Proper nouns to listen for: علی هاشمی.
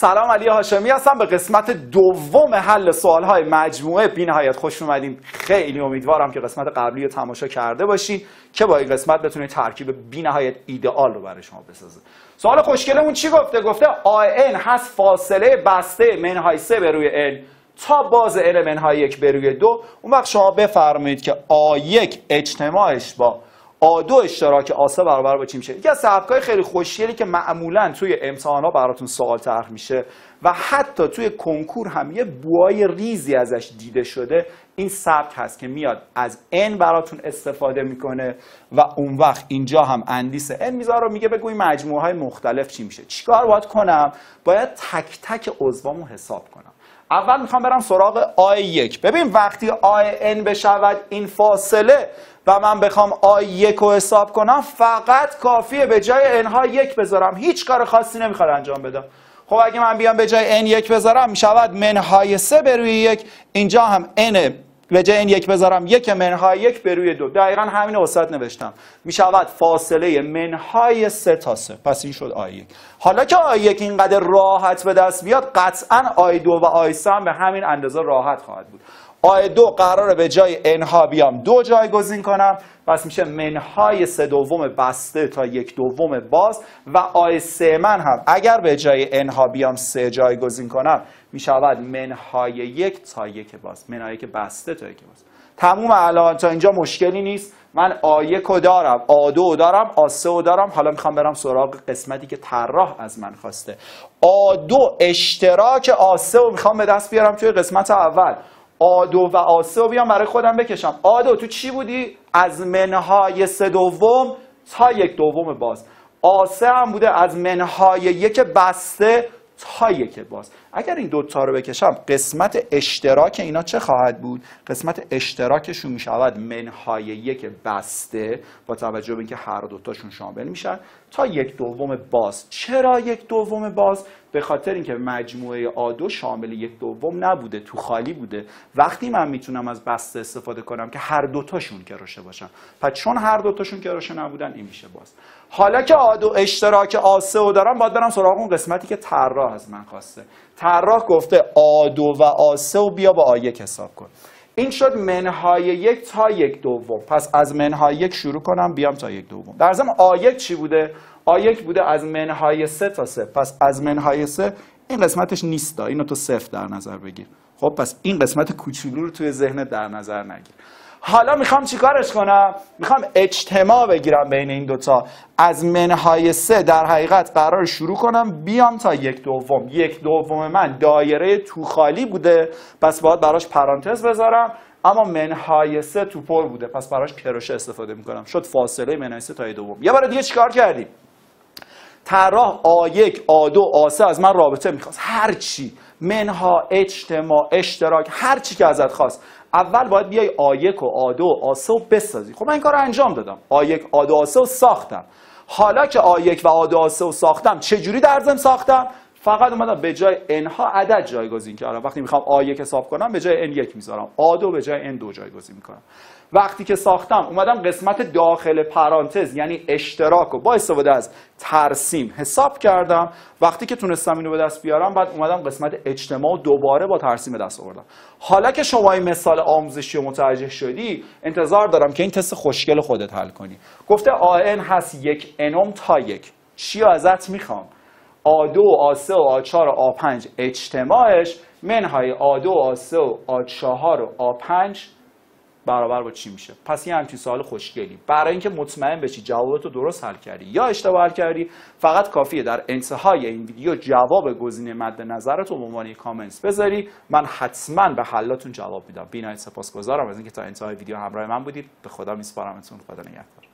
سلام، علی هاشمی هستم. به قسمت دوم حل سوال‌های مجموعه بی‌نهایت خوش اومدین. خیلی امیدوارم که قسمت قبلی رو تماشا کرده باشین که با این قسمت بتونید ترکیب بی‌نهایت ایدئال رو برای شما بسازید. سوال خوشگلمون چی گفته؟ گفته آن هست فاصله بسته منهای 3 به روی n تا باز ال منهای 1 به روی 2. اون وقت شما بفرمایید که a1 اجتماعش با A2 اشتراک A3 برابر با چی میشه؟ یکی از سبکای خیلی خوشگلی که معمولا توی امتحانا براتون سوال طرح میشه و حتی توی کنکور هم یه بوای ریزی ازش دیده شده، این سبک هست که میاد از n براتون استفاده میکنه و اون وقت اینجا هم اندیس n میذاره و میگه بگوی مجموعه های مختلف چی میشه. چیکار باید کنم؟ باید تک تک عضوامو حساب کنم. اول میخوام برم سراغ A1. ببین وقتی AN بشود این فاصله و من بخوام A1 رو حساب کنم، فقط کافیه به جای N ها 1 بذارم، هیچ کار خاصی نمیخواد انجام بدم. خب اگه من بیام به جای N 1 بذارم میشود منهای 3 به روی 1. اینجا هم N به جای N 1 بذارم 1 منهای 1 به روی 2. دقیقا همین استاد نوشتم، میشود فاصله منهای 3 تا 3. پس این شد A1. حالا که A1 اینقدر راحت به دست بیاد، قطعا A2 و A3 هم به همین اندازه راحت خواهد بود. A2 قراره به جای n ها بیام 2 جایگزین کنم، پس میشه منهای 3 دوم بسته تا 1 دوم باز، و A3 من هم اگر به جای n ها بیام 3 جایگزین کنم میشود منهای 1 تا 1 باز، منهای 1 بسته تا 1 باز. تموم. الان تا اینجا مشکلی نیست. من A1 رو دارم، A2 رو دارم، A3 رو دارم. حالا میخوام برم سراغ قسمتی که طراح از من خواسته. A2 اشتراک A3 رو میخوام به دست بیارم توی قسمت اول. A2 و A3 رو بیام برای خودم بکشم. A2 تو چی بودی؟ از منهای 3 دوم تا 1 دوم باز. A3 هم بوده از منهای 1 بسته تا 1 باز. اگر این دوتا رو بکشم، قسمت اشتراک اینا چه خواهد بود؟ قسمت اشتراکشون میشود منهای 1 بسته، با توجه به اینکه هر دوتاشون شامل میشن، تا 1 دوم باز. چرا 1 دوم باز؟ به خاطر اینکه مجموعه A2 شامل 1 دوم نبوده، تو خالی بوده. وقتی من میتونم از بسته استفاده کنم که هر دوتاشون کراشه باشن، پس چون هر دوتاشون کراشه نبودن این میشه باز. حالا که A2 اشتراک A3 رو دارم، باید برم سراغ اون قسمتی که طراح از من خواسته. طراح گفته A2 و A3 رو بیا با A1 حساب کن. این شد منهای 1 تا 1 دوم. پس از منهای 1 شروع کنم بیام تا 1 دوم. در ضمن A1 چی بوده؟ A1 بوده از منهای 3 تا 3. پس از منهای 3 این قسمتش نیستا، اینو تو صفر در نظر بگیر. خب پس این قسمت کوچولو رو توی ذهن در نظر نگیر. حالا میخوام چیکارش کنم؟ میخوام اجتماع بگیرم بین این دوتا. از منهای 3 در حقیقت قرار شروع کنم بیام تا 1 دوم. 1 دوم من دایره تو خالی بوده، پس باید براش پرانتز بذارم، اما منهای 3 تو پر بوده، پس براش کروشه استفاده میکنم. شد فاصله منهای 3 تا 1 دوم. یه بار دیگه چیکار کردیم؟ طراح A1 A2 A3 از من رابطه میخواست. هر چی منها، اجتماع، اشتراک، هر چی که ازت خواست، اول باید بیای A1 و A2 و A3 رو بسازی. خب من این کار رو انجام دادم، A1 A2 و A3 رو ساختم. حالا که A1 و A2 و A3 رو ساختم، چجوری در ضمن ساختم؟ فقط اومدم به جای N ها عدد جایگزین کردم. وقتی میخوام A1 حساب کنم به جای N 1 میذارم، A2 به جای N 2 جایگزین میکنم. وقتی که ساختم اومدم قسمت داخل پرانتز یعنی اشتراک رو با استفاده از ترسیم حساب کردم. وقتی که تونستم اینو به دست بیارم، بعد اومدم قسمت اجتماع دوباره با ترسیم به دست آوردم. حالا که شما این مثال آموزشی رو متوجه شدی، انتظار دارم که این تست خوشگل خودت حل کنی. گفته AN هست 1 n تا 1. چی ازت میخوام؟ A2 و A3 و A4 و A5 اجتماعش منهای A2 و A3 و A4 و A5 برابر با چی میشه؟ پس یه همچین سوال خوشگلی. برای اینکه مطمئن بشی جوابتو درست حل کردی یا اشتباه حل کردی، فقط کافیه در انتهای این ویدیو جواب گزینه مد نظرتو به عنوان کامنت بذاری. من حتما به حلاتون جواب میدم. بی‌نهایت سپاسگزارم از اینکه تا انتهای ویدیو همراه من بودید. به خدا میسپارمتون. خدا نگهدار.